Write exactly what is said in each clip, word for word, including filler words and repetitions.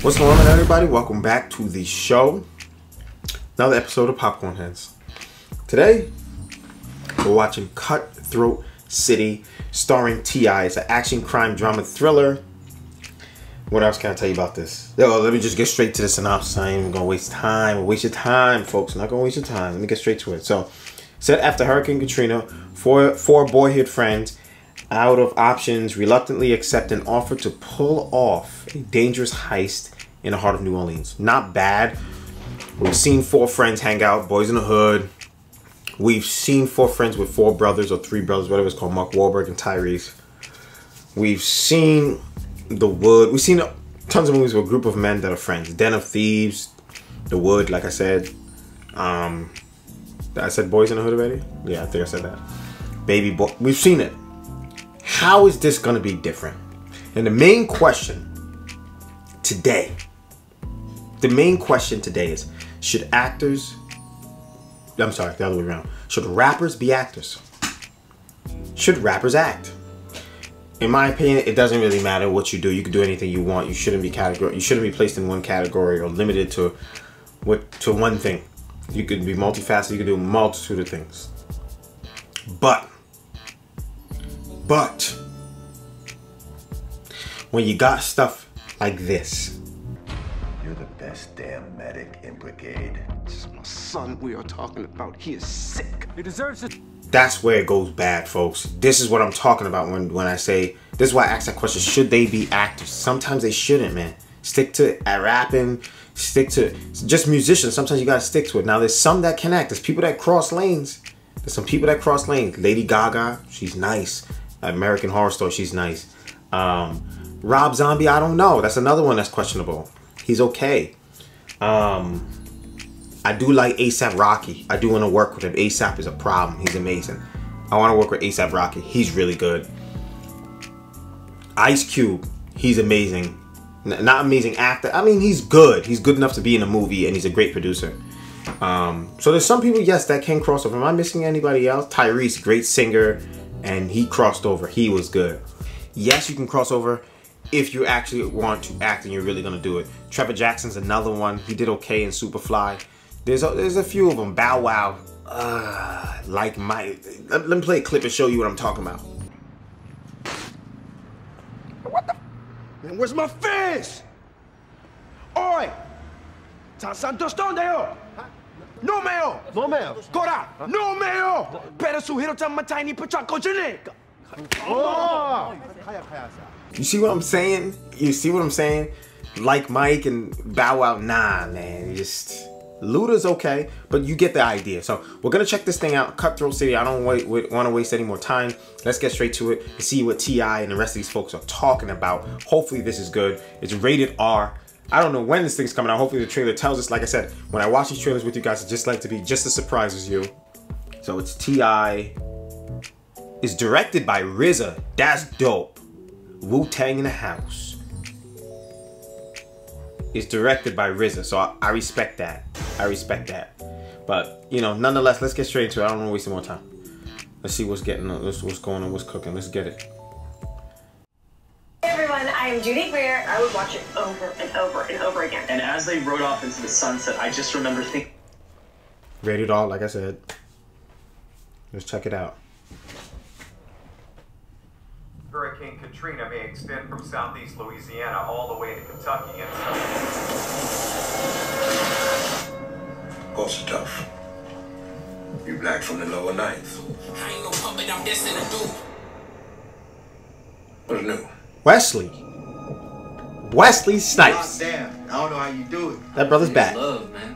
What's going on, everybody? Welcome back to the show. Another episode of Popcorn Heads. Today, we're watching Cutthroat City, starring T I It's an action crime drama thriller. What else can I tell you about this? Yo, let me just get straight to the synopsis. I ain't even gonna waste time. Waste your time, folks. I'm not gonna waste your time. Let me get straight to it. So, set after Hurricane Katrina, four, four boyhood friends, out of options, reluctantly accept an offer to pull off a dangerous heist in the heart of New Orleans. Not bad. We've seen four friends hang out, Boys in the Hood. We've seen four friends with four brothers or three brothers, whatever it's called, Mark Wahlberg and Tyrese. We've seen The Wood. We've seen tons of movies with a group of men that are friends. Den of Thieves, The Wood, like I said. Um, I said Boys in the Hood already? Yeah, I think I said that. Baby Boy. We've seen it. How is this going to be different? And the main question today, the main question today is, should actors, I'm sorry, the other way around, should rappers be actors? Should rappers act? In my opinion, it doesn't really matter what you do. You can do anything you want. You shouldn't be category. You shouldn't be placed in one category or limited to what to one thing. You could be multifaceted. You could do a multitude of things. But But when you got stuff like this, you're the best damn medic in brigade. This is my son we are talking about. He is sick. He deserves it. That's where it goes bad, folks. This is what I'm talking about when, when I say, this is why I ask that question, should they be actors? Sometimes they shouldn't, man. Stick to rapping, stick to just musicians. Sometimes you gotta stick to it. Now there's some that can act. There's people that cross lanes. There's some people that cross lanes. Lady Gaga, she's nice. American Horror Story, she's nice. Um, Rob Zombie, I don't know. That's another one that's questionable. He's okay. Um, I do like ASAP Rocky. I do want to work with him. ASAP is a problem. He's amazing. I want to work with ASAP Rocky. He's really good. Ice Cube, he's amazing. N- not amazing actor. I mean, he's good. He's good enough to be in a movie, and he's a great producer. Um, so there's some people, yes, that can cross over. Am I missing anybody else? Tyrese, great singer. And he crossed over. He was good. Yes, you can cross over if you actually want to act and you're really going to do it. Trevor Jackson's another one. He did okay in Superfly. There's a, there's a few of them. Bow Wow. Uh, like my... Let, let me play a clip and show you what I'm talking about. What the... Man, where's my face? Oi! San Santos, donde yo? No mail! No mail! Cora! Huh? No mail! Better suhiro tamatai pachaco jenic! Oh! You see what I'm saying? You see what I'm saying? Like Mike and Bow Wow, nah, man. Just Luda's okay, but you get the idea. So we're gonna check this thing out, Cutthroat City. I don't wait, wait, want to waste any more time. Let's get straight to it and see what T I and the rest of these folks are talking about. Hopefully this is good. It's rated R. I don't know when this thing's coming out. Hopefully the trailer tells us. Like I said, when I watch these trailers with you guys, I just like to be just as surprised as you. So it's T I It's directed by R Z A. That's dope. Wu-Tang in the house. It's directed by R Z A, so I, I respect that. I respect that. But you know, nonetheless, let's get straight into it. I don't want to waste any more time. Let's see what's getting on. Let's what's going on. What's cooking? Let's get it. I'm Judy Greer. I would watch it over and over and over again. And as they rode off into the sunset, I just remember thinking... Rated R, like I said. Let's check it out. Hurricane Katrina may extend from southeast Louisiana all the way to Kentucky and south. Cops are tough. You black from the lower ninth. I ain't no puppet, I'm destined to do. What's new? Wesley. Wesley Snipes. Damn, I don't know how you do it. That brother's back. Love, man.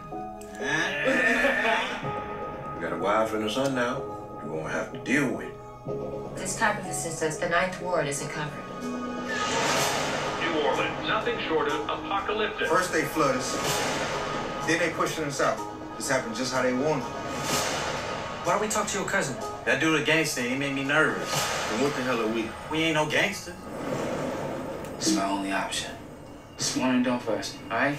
You got a wife and a son now. You won't have to deal with it. This type of assistance, the Ninth Ward isn't covered. New Orleans, nothing short of apocalyptic. First they flood us, then they pushing us out. This happened just how they wanted. Why don't we talk to your cousin? That dude a gangster. He made me nervous. And what the hell are we? We ain't no gangsters. It's my only option. This morning, don't first, all right?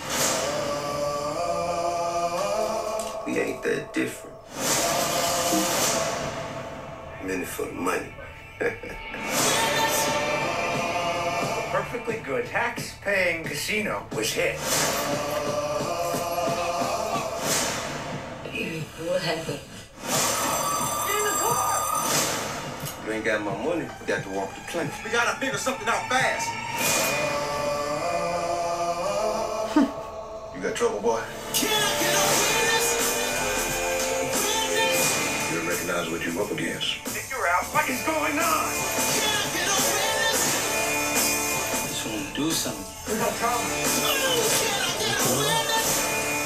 We ain't that different. I'm in it for the money. Perfectly good tax-paying casino was hit. What happened? In the car! You ain't got my money. You got to walk the plank. We gotta figure something out fast. You got trouble, boy? Can I get a witness? Witness? You'll recognize what you're up against. Figure out what is going on. Do something. We got trouble.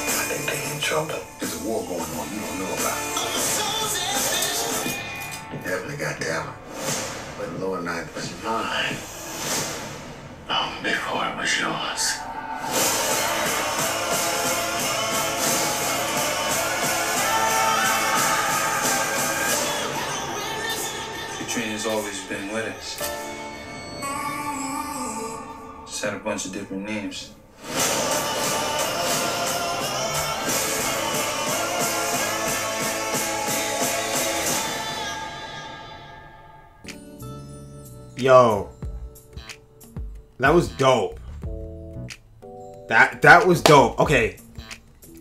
I think they in trouble. There's a war going on you don't know about. You definitely got talent. But the lower ninth was mine. Long before it was yours. Katrina has always been with us. Had a bunch of different names. Yo, that was dope. That that was dope. Okay,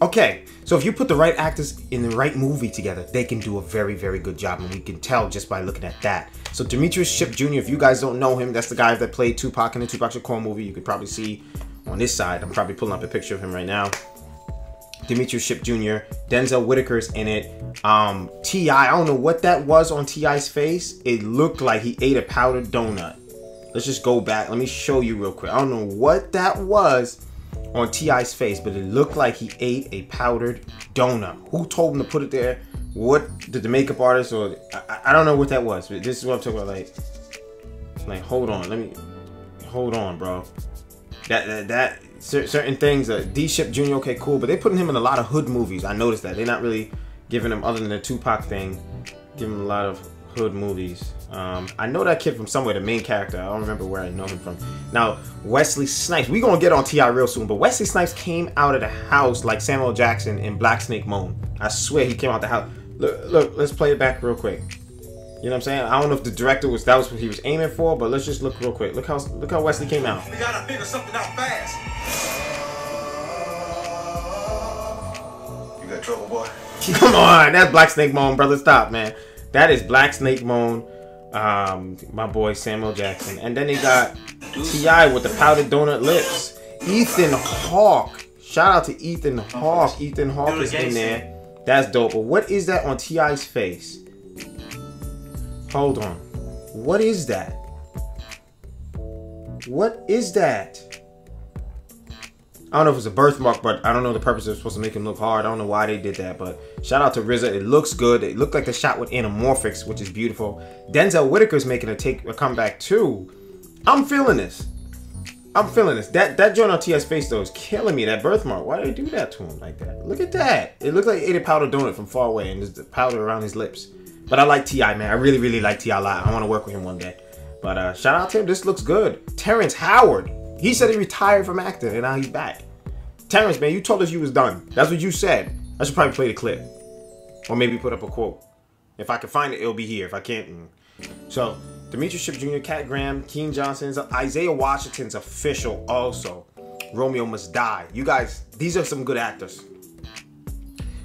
okay. So if you put the right actors in the right movie together, they can do a very, very good job, and we can tell just by looking at that. So Demetrius Shipp Junior, if you guys don't know him, that's the guy that played Tupac in the Tupac Shakur movie. You could probably see on this side. I'm probably pulling up a picture of him right now. Demetrius Shipp Junior Denzel Whitaker's in it. Um, T I, I don't know what that was on T I's face. It looked like he ate a powdered donut. Let's just go back. Let me show you real quick. I don't know what that was on T I's face, but it looked like he ate a powdered donut. Who told him to put it there? What did the makeup artist, or I, I don't know what that was, but this is what I'm talking about. Like, like hold on, let me hold on, bro. That that, that certain things. Uh, D. Shipp Junior, okay, cool, but they're putting him in a lot of hood movies. I noticed that they're not really giving him, other than the Tupac thing, giving him a lot of hood movies. Um, I know that kid from somewhere, the main character. I don't remember where I know him from. Now Wesley Snipes, we gonna get on T I real soon, but Wesley Snipes came out of the house like Samuel Jackson in Black Snake Moan. I swear he came out the house. Look, look, let's play it back real quick. You know what I'm saying? I don't know if the director was, that was what he was aiming for, but let's just look real quick. Look how, look how Wesley came out. We gotta figure something out fast. You got trouble, boy? Come on, that's Black Snake Moan, brother. Stop, man. That is Black Snake Moan. Um, my boy Samuel Jackson. And then they got T I with the powdered donut lips. Ethan Hawke. Shout out to Ethan Hawke. Ethan Hawke is in there. That's dope. But what is that on T I's face? Hold on. What is that? What is that? I don't know if it's a birthmark, but I don't know the purpose. It was supposed to make him look hard. I don't know why they did that, but shout out to R Z A. It looks good. It looked like the shot with anamorphics, which is beautiful. Denzel Whitaker's making a take a comeback too. I'm feeling this. I'm feeling this. That that joint on T I's face though is killing me. That birthmark. Why did they do that to him like that? Look at that. It looked like he ate a powdered donut from far away, and there's the powder around his lips. But I like T I, man. I really, really like T I a lot. I want to work with him one day. But uh, shout out to him. This looks good. Terrence Howard. He said he retired from acting, and now he's back. Terrence, man, you told us you was done. That's what you said. I should probably play the clip, or maybe put up a quote. If I can find it, it'll be here. If I can't, mm. so. Demetrius Shipp Junior, Kat Graham, Keith Johnson's, Isaiah Washington's official also. Romeo Must Die. You guys, these are some good actors.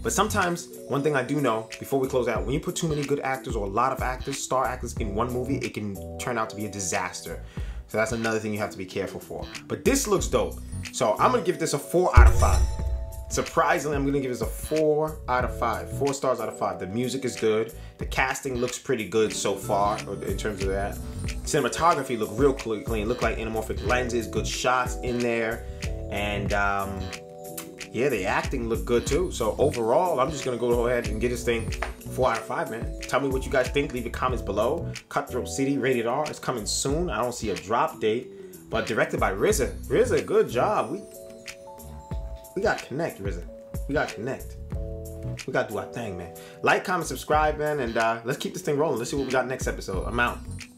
But sometimes, one thing I do know, before we close out, when you put too many good actors or a lot of actors, star actors in one movie, it can turn out to be a disaster. So that's another thing you have to be careful for. But this looks dope. So I'm gonna give this a four out of five. Surprisingly, I'm gonna give this a four out of five. Four stars out of five. The music is good. The casting looks pretty good so far in terms of that. Cinematography looked real clean. Looked like anamorphic lenses, good shots in there. And um, yeah, the acting looked good too. So overall, I'm just gonna go ahead and get this thing four out of five, man. Tell me what you guys think. Leave your comments below. Cutthroat City, rated R, is coming soon. I don't see a drop date, but directed by R Z A. R Z A, good job. We We got to connect, R Z A. We got to connect. We got to do our thing, man. Like, comment, subscribe, man, and uh, let's keep this thing rolling. Let's see what we got next episode. I'm out.